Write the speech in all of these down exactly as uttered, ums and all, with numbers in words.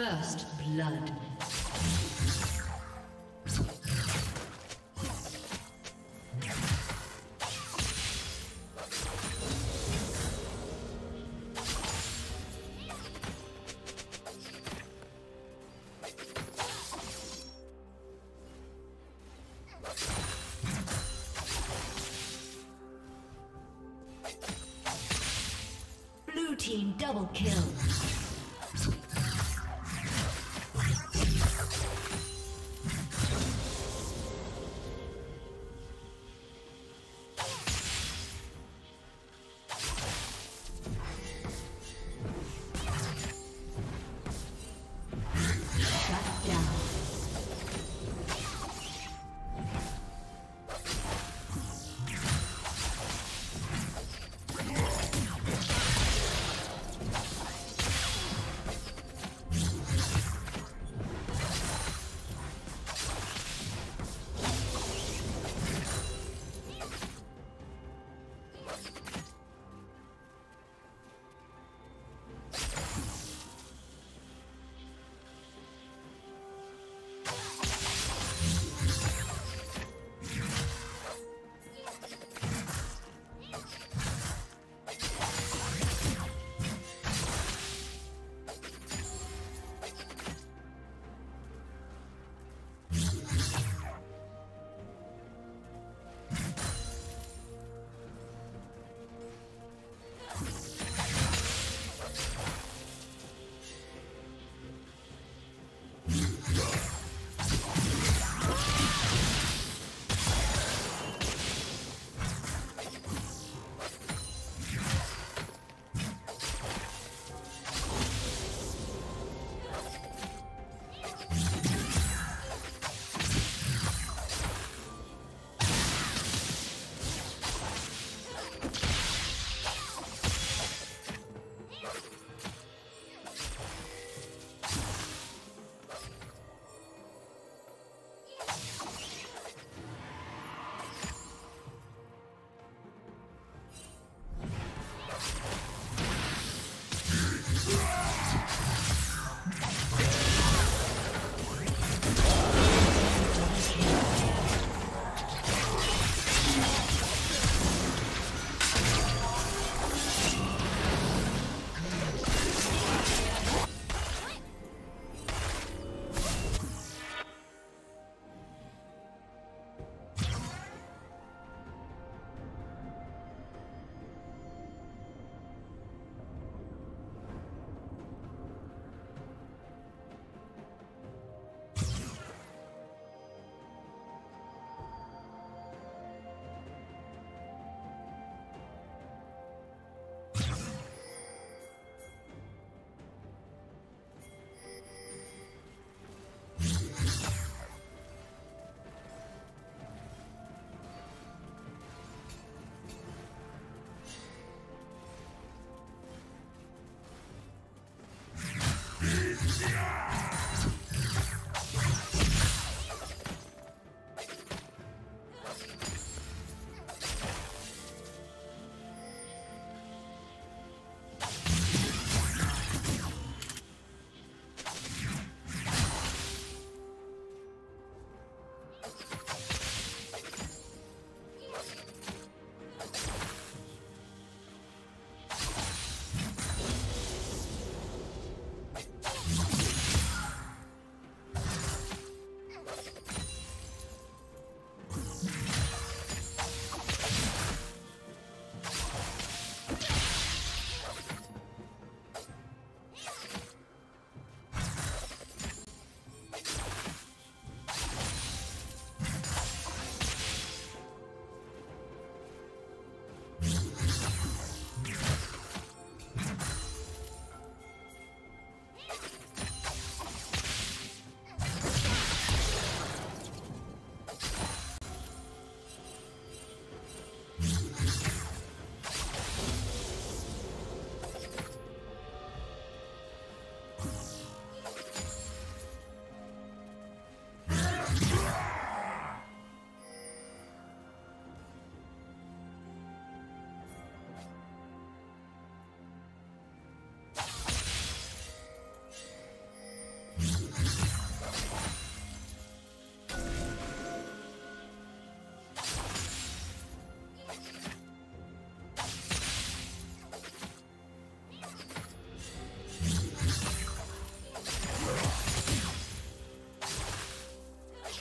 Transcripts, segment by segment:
First blood. Blue team double kill.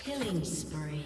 Killing spree.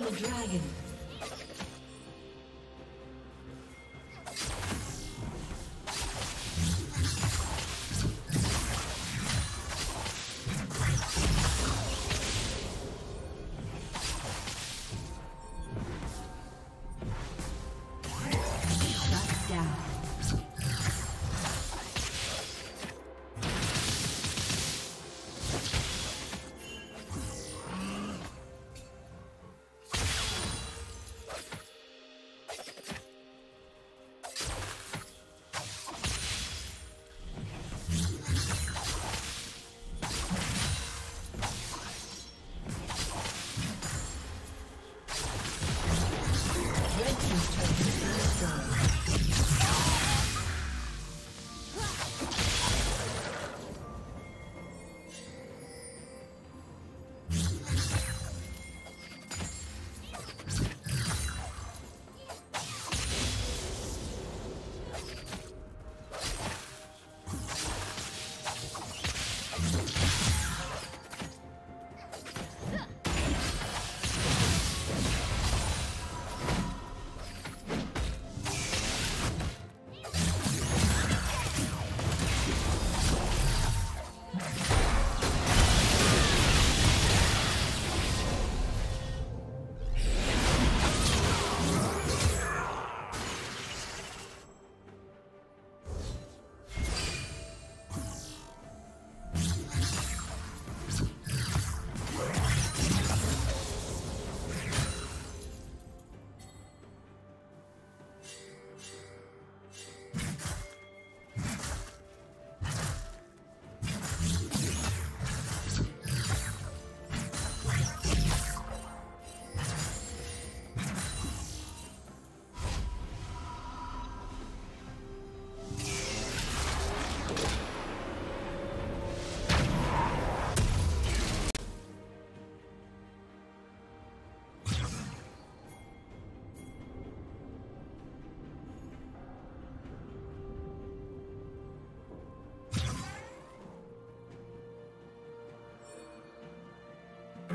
The dragon.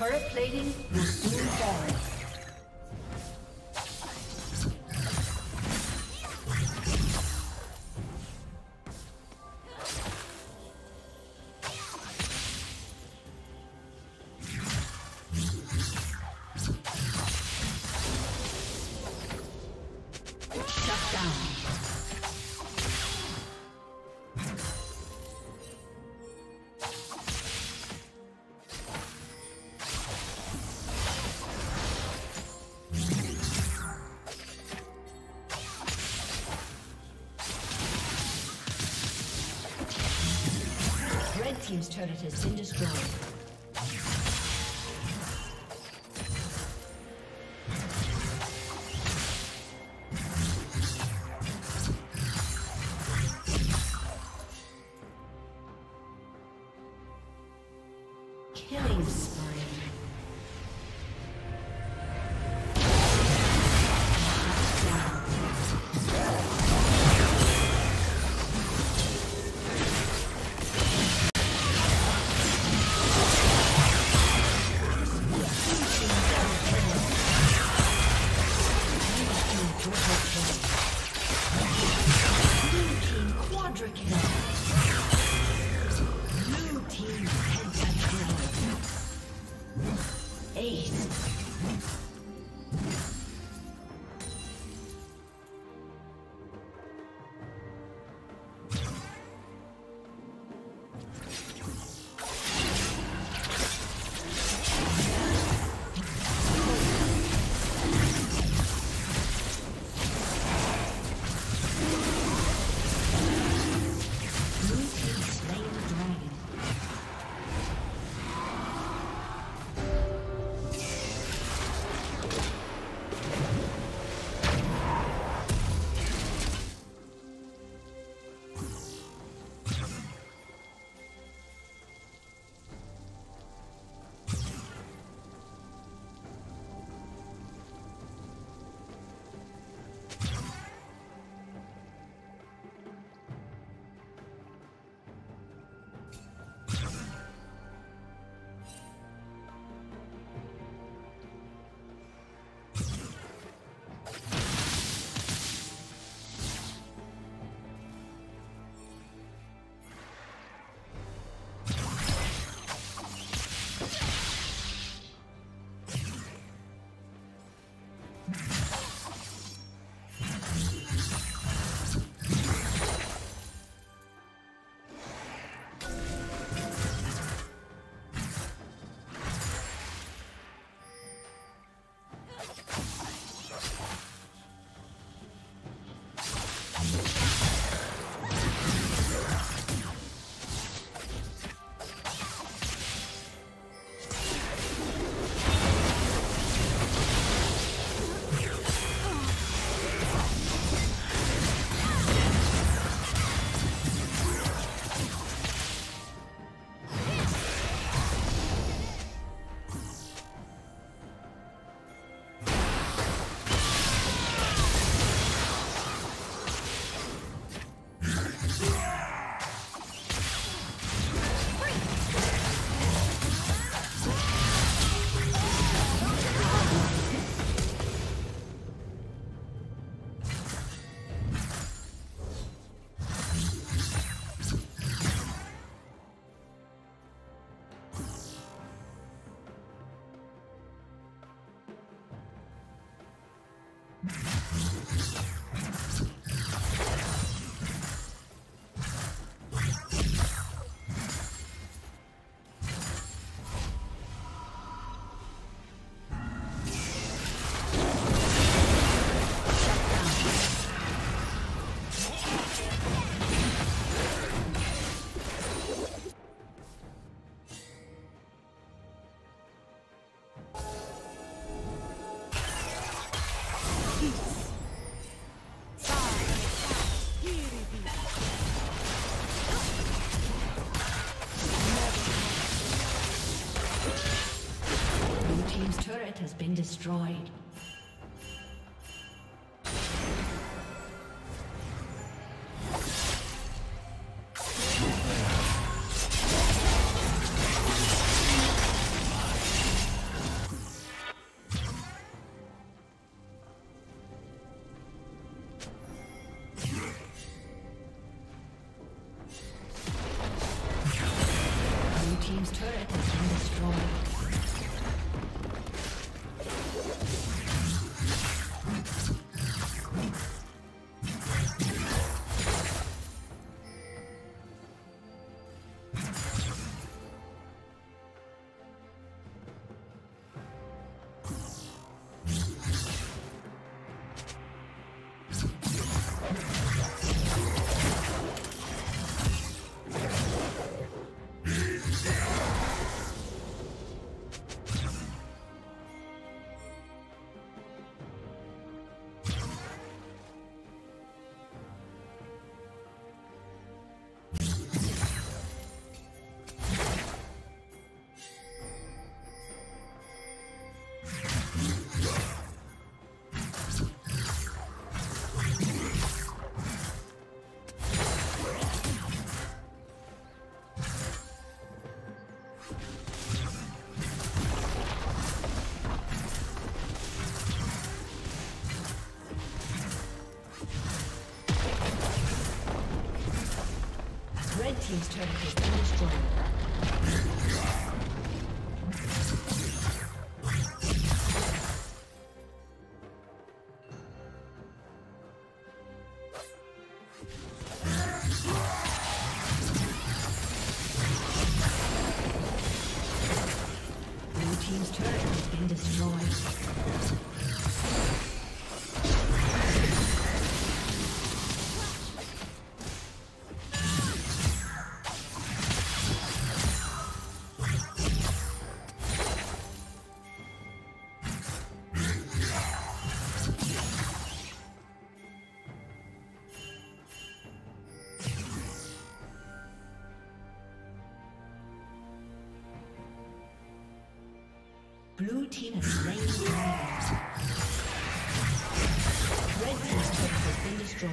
Turret plating will soon fall. Team's turret has been destroyed. Has been destroyed. Red team's turret has been destroyed. Blue team has slain the enemy. Red team's turret has been destroyed.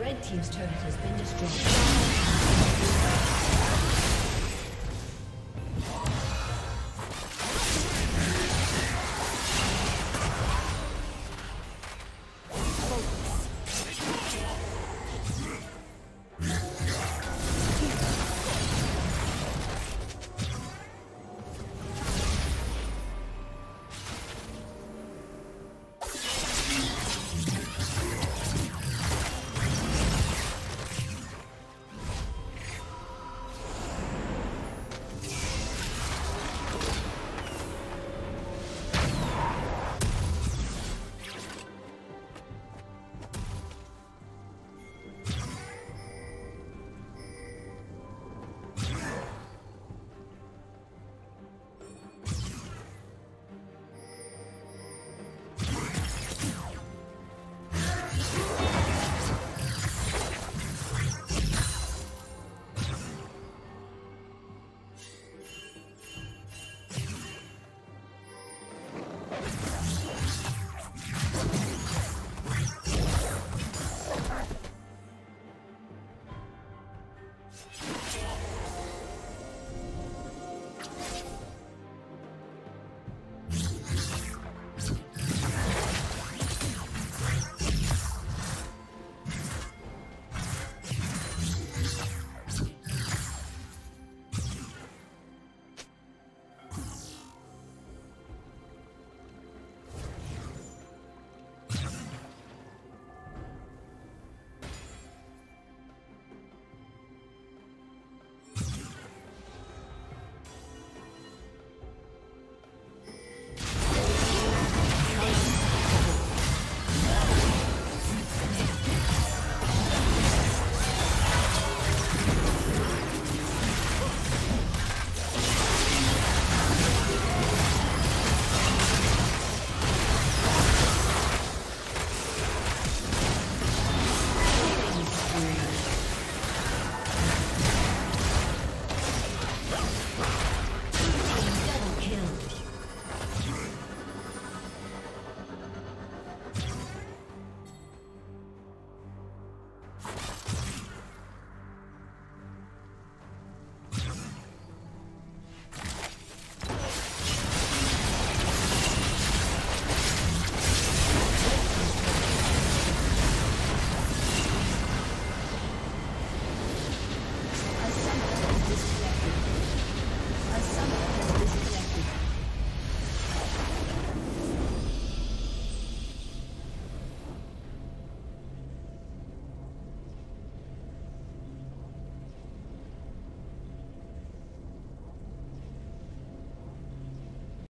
Red team's turret has been destroyed.